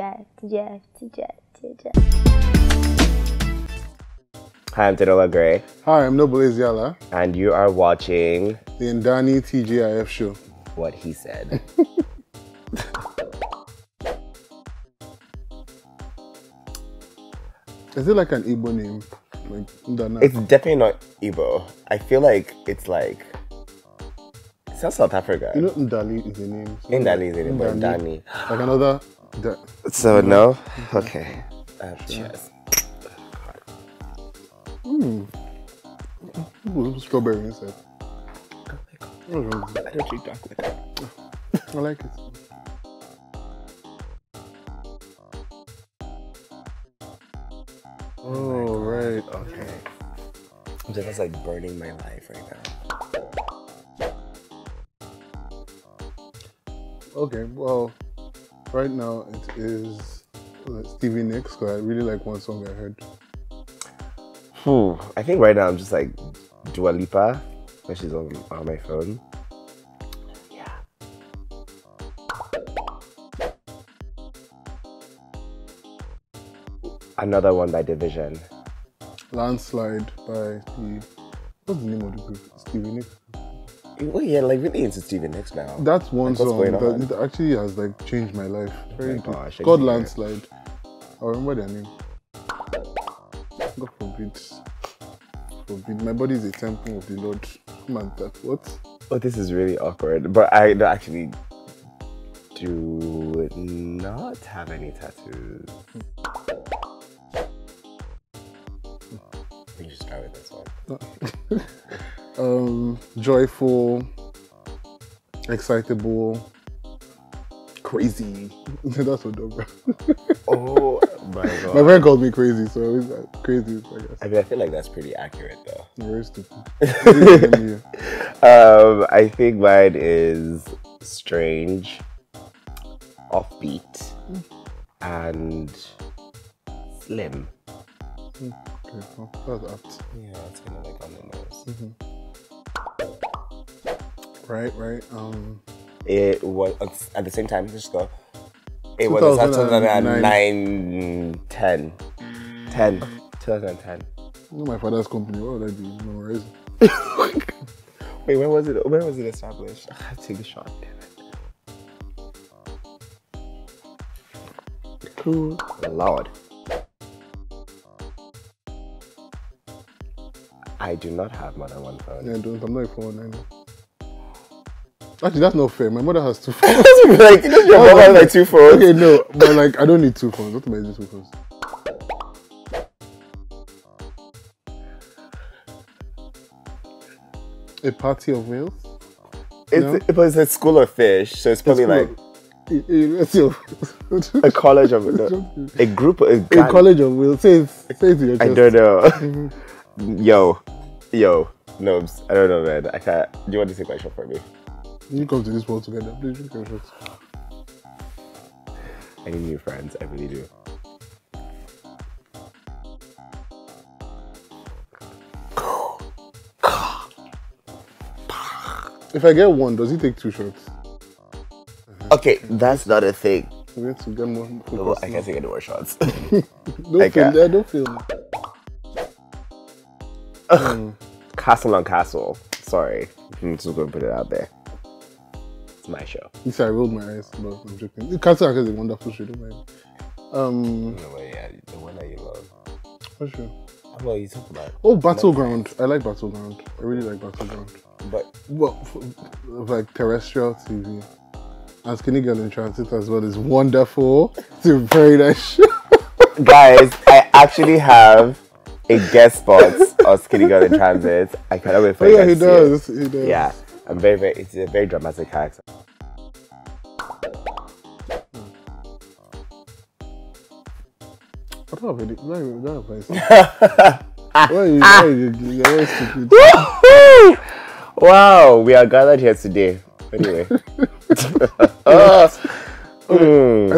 Hi, I'm Denola Gray. Hi, I'm Noble Ezeala. And you are watching the NdaniTGIF Show. What he said. Is it like an Igbo name? Like Ndana? It's definitely not Igbo. I feel like it's like. It's not South Africa. You know Ndani is a name. So Ndani is a name, but Ndani. Like another. So no? Okay. Cheers. Mmm. Ooh, strawberry inside. Oh my god. I don't drink chocolate. I like it. Oh, right. Okay. I'm just like burning my life right now. Okay, well, right now it is Stevie Nicks, because I really like one song I heard. I think right now I'm just like Dua Lipa, because she's on my phone. Yeah. Another one by Division. Landslide by Stevie. What's the name of the group? Stevie Nicks? Well, yeah, like really into Stevie Nicks now. That's one like, song that it actually has like changed my life. Very gosh, God Landslide. I remember their name. God forbid. Forbid. My body is a temple of the Lord. Come on, that what? Oh, this is really awkward. But I actually do not have any tattoos. We just start with this one. Joyful, excitable, crazy. That's what Dobra. Oh my god. My friend called me crazy, so it was crazy, I guess. I mean, I feel like that's pretty accurate though. Very stupid. I think mine is strange, offbeat, and slim. Okay, well, that's apt. Yeah, that's kind of like on the nose. Right. It was at the same time. Just go. It was 2009, 10, 2010. You know my father's company. What would I do? No worries. Wait, when was it? When was it established? I have to take a shot. Damn it. Cool. Lord. I do not have more than one phone. Yeah, I don't. I'm not a phone either. Actually, that's not fair. My mother has two phones. Like, you know, your mother has like two phones. Okay, no, but like, I don't need two phones. What am I using two phones? A party of whales? But it's a school of fish, so it's probably like a college of a group. A college of whales. Say it to your chest. I don't know. Yo, Nobs. I don't know, man. I can't. Do you want to take my shot for me? You come to this world together. Please drink your shots. I need new friends. I really do. If I get one, does he take two shots? Okay, that's not a thing. We have to get more. No, I can't take any more shots. Don't feel. Castle on Castle. Sorry. I'm just going to put it out there. It's my show. Yes, I rolled my eyes, but I'm joking. Castle on Castle is a wonderful show, don't mind. The one that you love. What show? What are you talking about? Oh, Battleground. I like Battleground. I really like Battleground. But, well, like terrestrial TV. And Skinny Girl in Transit as well is wonderful. It's a very nice show. Guys, I actually have a guest spot on Skinny Girl in Transit. I cannot wait for you. Yeah, he does. Yeah, I'm very. It's a very dramatic character. I don't have any. Why are you wow, we are gathered here today. Anyway. I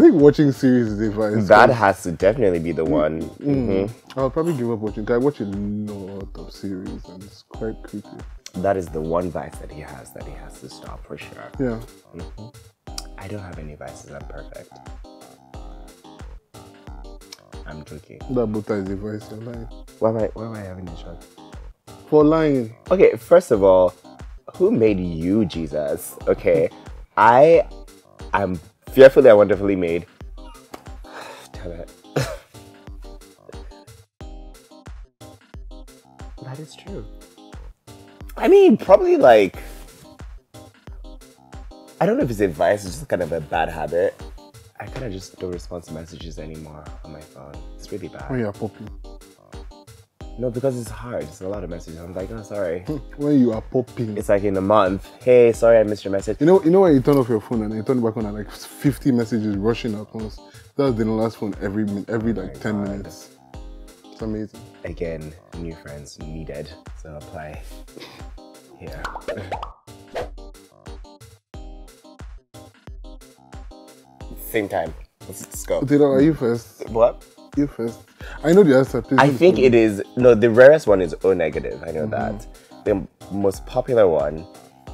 think watching series is a vice. That has to definitely be the one. I'll probably give up watching. I watch a lot of series and it's quite creepy. That is the one vice that he has to stop for sure. Yeah. I don't have any vices. I'm perfect. I'm joking. That butter is the voice, you're lying. Why am I having this one? For lying. Okay, first of all, who made you, Jesus? Okay, I'm fearfully and wonderfully made. Damn it. That is true. I mean, probably like, I don't know if it's advice, it's just kind of a bad habit. I kind of just don't respond to messages anymore on my phone. It's really bad. When you're popping? No, because it's hard. It's a lot of messages. I'm like, oh, sorry. When you are popping? It's like in a month. Hey, sorry, I missed your message. You know when you turn off your phone and you turn it back on and like 50 messages rushing at once? That's the last phone every like 10 minutes. It's amazing. Again, new friends needed. So apply here. Same time. Let's go. Dino, are you first? What? You first. I know the answer. Please. I think it is. No, the rarest one is O negative. I know that. The most popular one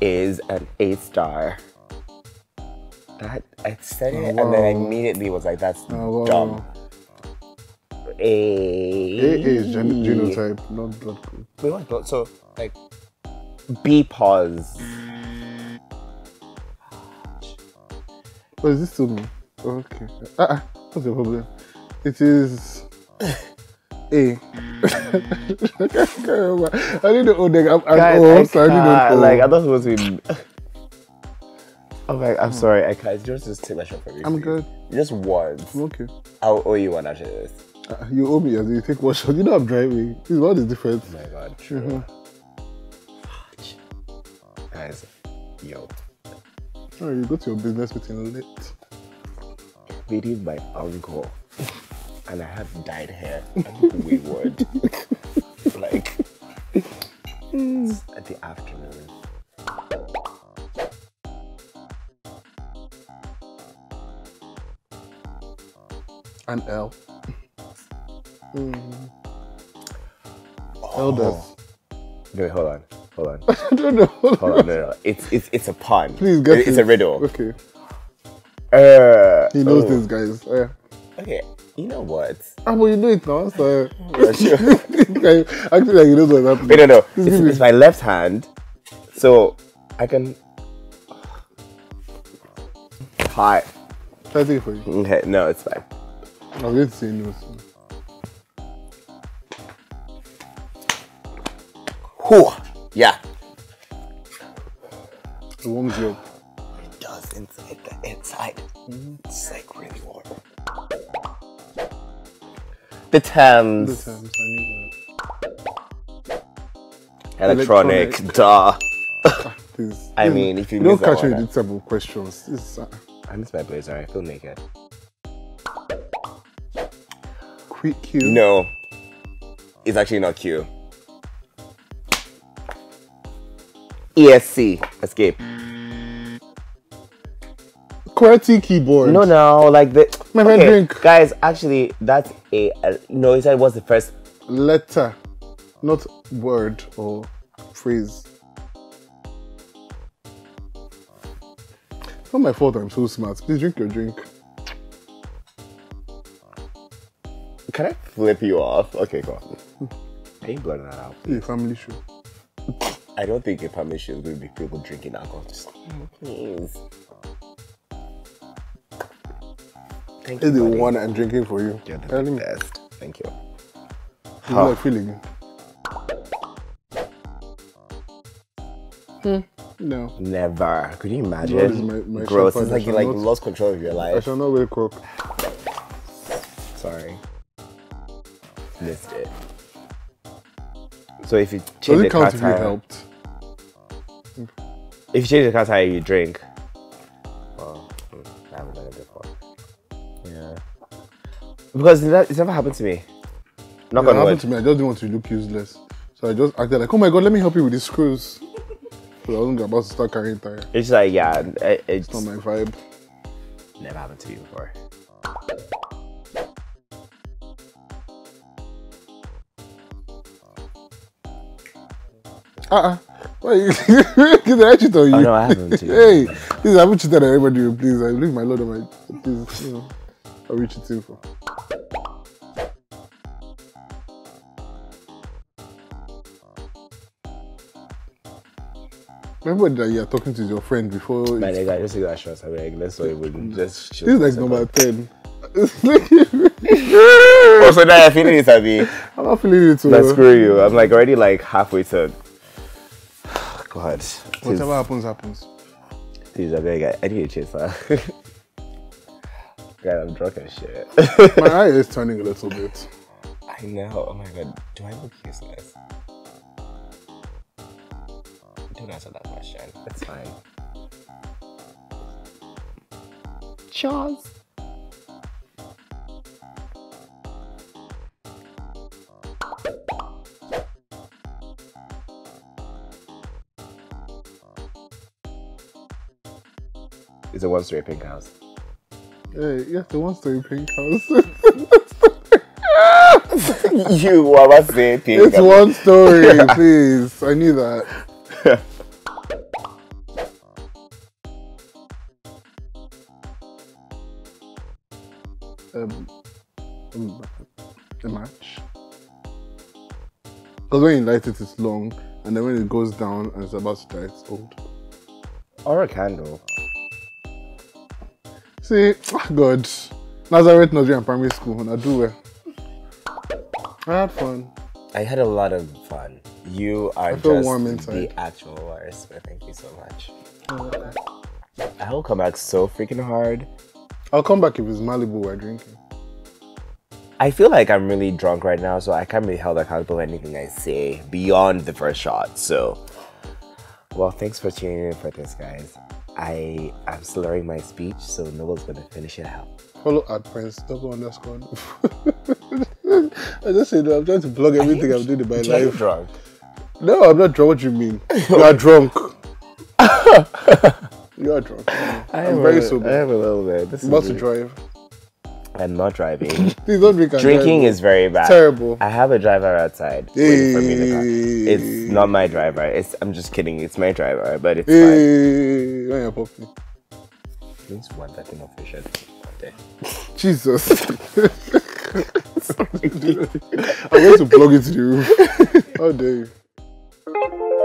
is an 8 star. That I said it, wow. And then I immediately was like, "That's dumb." A is genotype, not blood group. Wait, what? So like B pause. Oh, is this to me? Okay. What's your problem? It is A. I can't remember. I need the old nigga. I thought it was supposed to be. Oh my! I'm sorry. I can't. Just take my shot for me. I'm good. Just once. Okay. I'll owe you one after this. You owe me as you take one shot. You know I'm driving. This one is different. Oh my god. True. Guys, yo. Oh, you go to your business meeting late. Dated my uncle, and I have dyed hair. I'm wayward. Like, it's at the afternoon. And L. L does. Wait, hold on. I don't know. Hold on. No. It's a pun. Please guess. It's a riddle. Okay. He knows this, guys. Okay, you know what? Well, you know it now, so. Yeah, sure. Actually, like, he knows what's happening. Wait, no. It's my left hand, so I can. Hi. Try to take it for you. Okay, no, it's fine. I was going to say no. Whew. Yeah. It warms you up. It does inside the inside. It's like really warm. The Thames. The Thames, I knew that. Electronic. Duh. I mean, if you miss that one. Don't catch me with these type of questions. I miss my blazer. I feel naked. Quick Q. No. It's actually not Q. ESC, escape. QWERTY keyboard. No, like the. My friend, okay, drink. Guys, actually, that's a. No, he said what's the first letter, not word or phrase. It's not my fault I'm so smart. Please drink your drink. Can I flip you off? Okay, go on. Are you blurring that out? Yeah, family show. I don't think a family show is going to be people drinking alcohol. Just, please. Thank you, is the buddy. One I'm drinking for you. You're the best. Thank you. How am I feeling? No. Never. Could you imagine? That is my gross. It's like you lost control of your life. I shall not wear coke. Sorry. Missed it. So if you change the car tire, helped. If you change the car tire, you drink. Well, I haven't done it before. Yeah. Because it's never happened to me. Not gonna happen to me. I just didn't want to look useless, so I just acted like, "Oh my god, let me help you with these screws." But I wasn't about to start carrying tire. It's like, yeah, it's not my vibe. Never happened to me before. Wait, did I cheat on you? Oh, no, I haven't. Hey, I haven't cheated on anybody. Please, I believe my lord, please. You know, I'll be cheating for. Remember that you're talking to your friend before. My nigga, just take that shot. I mean, let's not even just chill. This is like number 10. Oh, so now you're feeling it, Abi? I'm not feeling it too. That's screw you. I'm like already like halfway to. God. Whatever happens, happens. Dude, I need a chaser. God, I'm drunk and shit. My eye is turning a little bit. I know. Oh my god. Do I look useless? Don't answer that question. That's fine. Charles. It's a one-story pink house. Yeah, the one-story pink house. You were saying pink. It's one story, please. I knew that. The match. Because when you light it, it's long, and then when it goes down and it's about to die, it's old. Or a candle. See, oh God, Nazareth Nursery and Primary School, and I do well. I had fun. I had a lot of fun. You are just warm the actual worst, but thank you so much. I will come back so freaking hard. I'll come back if it's Malibu we're drinking. I feel like I'm really drunk right now, so I can't be held accountable for anything I say beyond the first shot. So, well, thanks for tuning in for this, guys. I am slurring my speech, so Noble's gonna finish it out. Follow Ad Prince, @_. I just said I'm trying to plug everything I'm doing in my life. Are you drunk? No, I'm not drunk. What do you mean? You are drunk. You are drunk. I'm very sober. I am a little bit. This about to drive. I'm not driving. Please don't drink. Drinking is very bad. It's terrible. I have a driver outside waiting for me to come. It's not my driver. I'm just kidding. It's my driver, but it's fine. When you're popping. Please want that thing official. Jesus. I'm going to plug it to you. How dare you?